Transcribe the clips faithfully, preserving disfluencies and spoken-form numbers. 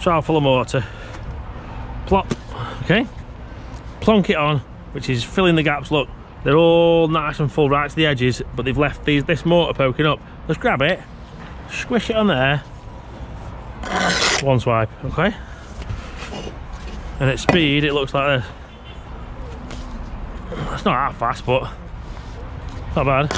trowel full of mortar, plop, okay, plonk it on, which is filling the gaps. Look, they're all nice and full right to the edges, but they've left these this mortar poking up. Let's grab it, squish it on there, one swipe, okay, and at speed it looks like this. It's not that fast, but not bad.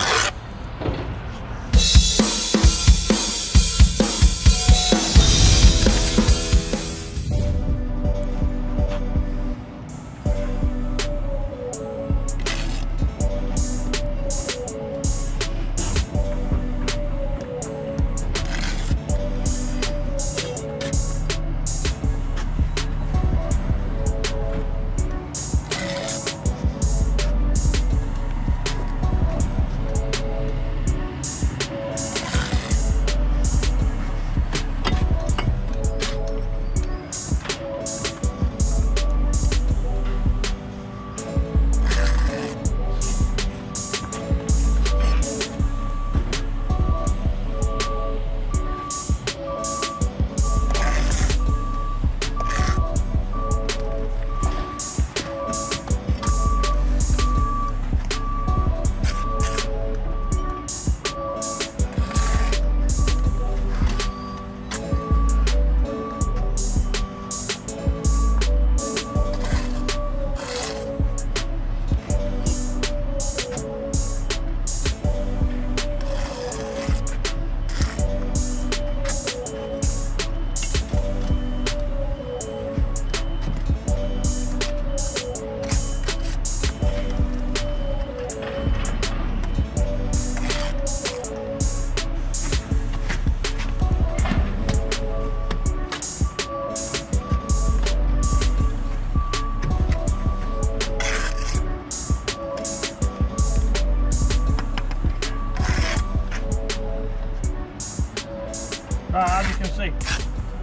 Right, as you can see,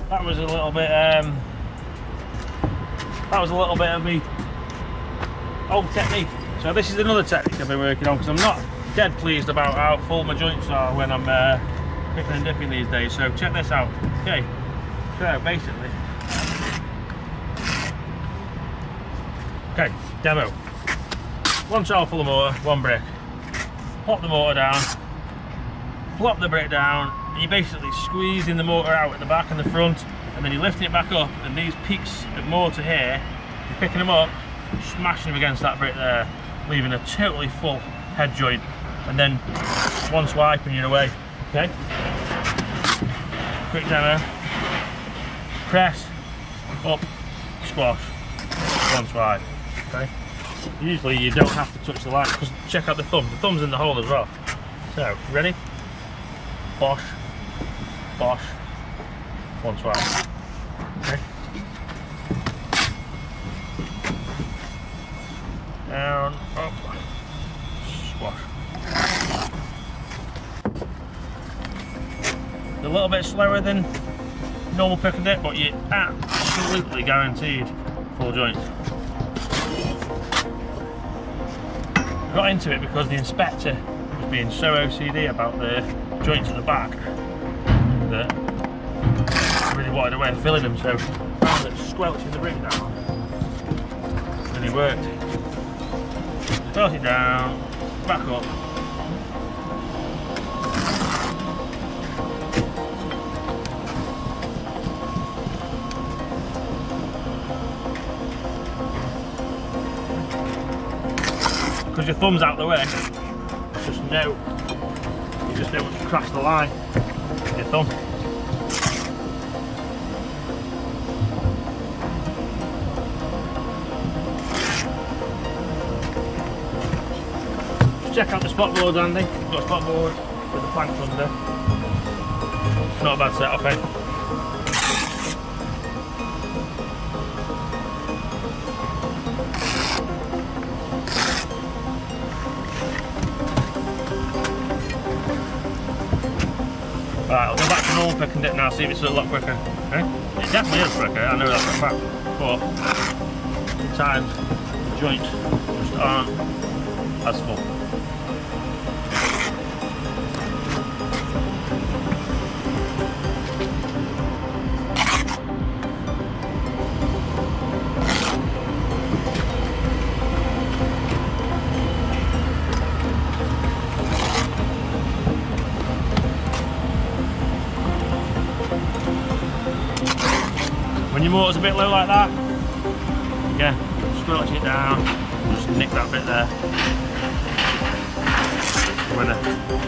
that was a little bit um that was a little bit of me old technique. So this is another technique I've been working on, because I'm not dead pleased about how full my joints are when I'm uh, picking and dipping these days. So check this out. Okay, so basically, okay, demo, one trowel full of mortar, one brick, pop the mortar down, plop the brick down. You're basically squeezing the mortar out at the back and the front, and then you're lifting it back up, and these peaks of mortar here, you're picking them up, smashing them against that brick there, leaving a totally full head joint, and then one swipe and you're away. Okay, quick demo, press up, squash, one swipe. Okay, usually you don't have to touch the light, because check out the thumb, the thumb's in the hole as well. So ready, bosh, bosh, one swipe. Okay. Down, up, squash. A little bit slower than normal pick and dip, but you're absolutely guaranteed full joint. I got into it because the inspector was being so O C D about the joints at the back that I really wanted a way of filling them, so I found that squelching the brick down really worked. Belt it down, back up. Because your thumb's out the way, it's just no. Just able to crash the line with your thumb. Just check out the spot board, Andy. We've got a spot board with the planks under. It's not a bad setup, eh? Right, I'll go back to normal pick and dip now, see if it's a lot quicker. Okay? It definitely is quicker, I know that's a fact, but sometimes the joints just aren't as full. your motor's a bit low like that, yeah, scratch it down, just nick that bit there. Winner.